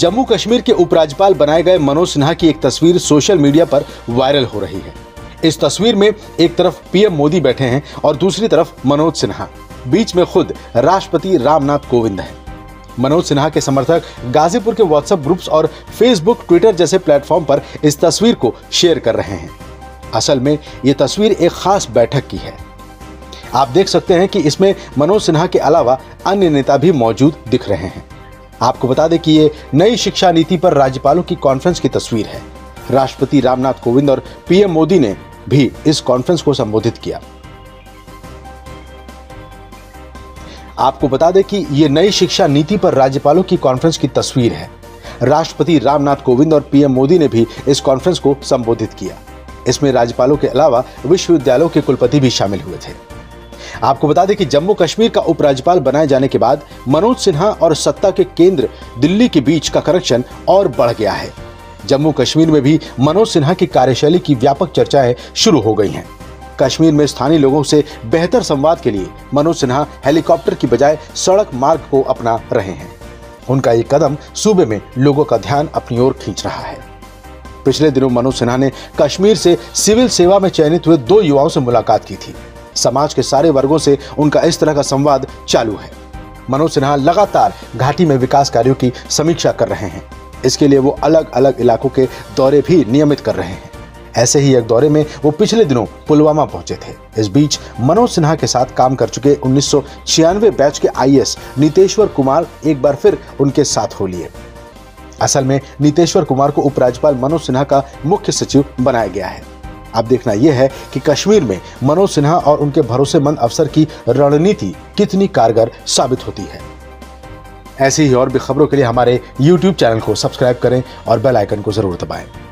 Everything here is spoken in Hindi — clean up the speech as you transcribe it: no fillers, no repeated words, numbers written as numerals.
जम्मू कश्मीर के उपराज्यपाल बनाए गए मनोज सिन्हा की एक तस्वीर सोशल मीडिया पर वायरल हो रही है। इस तस्वीर में एक तरफ पीएम मोदी बैठे हैं और दूसरी तरफ मनोज सिन्हा, बीच में खुद राष्ट्रपति रामनाथ कोविंद हैं। मनोज सिन्हा के समर्थक गाजीपुर के व्हाट्सएप ग्रुप्स और फेसबुक, ट्विटर जैसे प्लेटफॉर्म पर इस तस्वीर को शेयर कर रहे हैं। असल में ये तस्वीर एक खास बैठक की है। आप देख सकते हैं कि इसमें मनोज सिन्हा के अलावा अन्य नेता भी मौजूद दिख रहे हैं। आपको बता दें कि ये नई शिक्षा नीति पर राज्यपालों की कॉन्फ्रेंस की तस्वीर है। राष्ट्रपति रामनाथ कोविंद और पीएम मोदी ने भी इस कॉन्फ्रेंस को संबोधित किया। आपको बता दें कि ये नई शिक्षा नीति पर राज्यपालों की कॉन्फ्रेंस की तस्वीर है। राष्ट्रपति रामनाथ कोविंद और पीएम मोदी ने भी इस कॉन्फ्रेंस को संबोधित किया। इसमें राज्यपालों के अलावा विश्वविद्यालयों के कुलपति भी शामिल हुए थे। आपको बता दें कि जम्मू कश्मीर का उपराज्यपाल बनाए जाने के बाद मनोज सिन्हा और सत्ता के केंद्र दिल्ली के बीच का कनेक्शन और बढ़ गया है। जम्मू कश्मीर में भी मनोज सिन्हा की कार्यशैली की व्यापक चर्चाएं शुरू हो गई हैं। कश्मीर में स्थानीय लोगों से बेहतर संवाद के लिए मनोज सिन्हा हेलीकॉप्टर की बजाय सड़क मार्ग को अपना रहे हैं। उनका ये कदम सूबे में लोगों का ध्यान अपनी ओर खींच रहा है। पिछले दिनों मनोज सिन्हा ने कश्मीर से सिविल सेवा में चयनित हुए 2 युवाओं से मुलाकात की थी। समाज के सारे वर्गों से उनका इस तरह का संवाद चालू है। मनोज सिन्हा लगातार घाटी में विकास कार्यों की समीक्षा कर रहे हैं। इसके लिए वो अलग अलग इलाकों के दौरे भी नियमित कर रहे हैं। ऐसे ही एक दौरे में वो पिछले दिनों पुलवामा पहुंचे थे। इस बीच मनोज सिन्हा के साथ काम कर चुके 1996 बैच के IAS नीतेश्वर कुमार एक बार फिर उनके साथ हो लिए। असल में नीतेश्वर कुमार को उपराज्यपाल मनोज सिन्हा का मुख्य सचिव बनाया गया है। अब देखना यह है कि कश्मीर में मनोज सिन्हा और उनके भरोसेमंद अफसर की रणनीति कितनी कारगर साबित होती है। ऐसी ही और भी खबरों के लिए हमारे YouTube चैनल को सब्सक्राइब करें और बेल आइकन को जरूर दबाएं।